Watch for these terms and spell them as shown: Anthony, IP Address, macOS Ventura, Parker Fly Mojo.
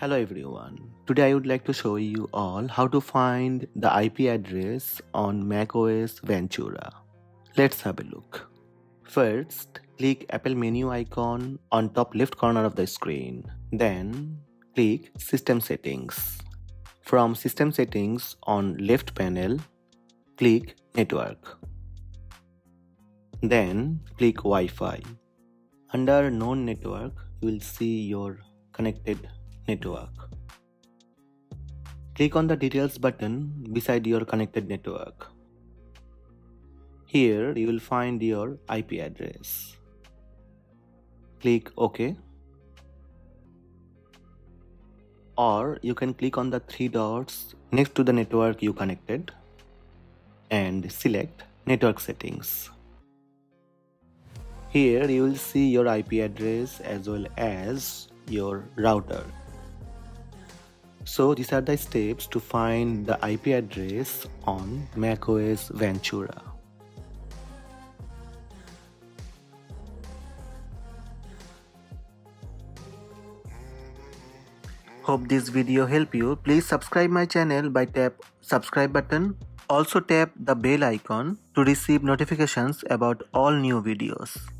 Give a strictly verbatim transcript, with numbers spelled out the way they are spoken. Hello everyone, today I would like to show you all how to find the I P address on macOS Ventura. Let's have a look. First, click Apple menu icon on top left corner of the screen. Then, click System Settings. From System Settings on left panel, click Network. Then, click Wi-Fi. Under Known Network, you will see your connected network. Click on the details button beside your connected network. Here you will find your I P address. Click OK, or you can click on the three dots next to the network you connected and select Network Settings. Here you will see your I P address as well as your router. So these are the steps to find the I P address on macOS Ventura. Hope this video helped you. Please subscribe my channel by tap subscribe button. Also tap the bell icon to receive notifications about all new videos.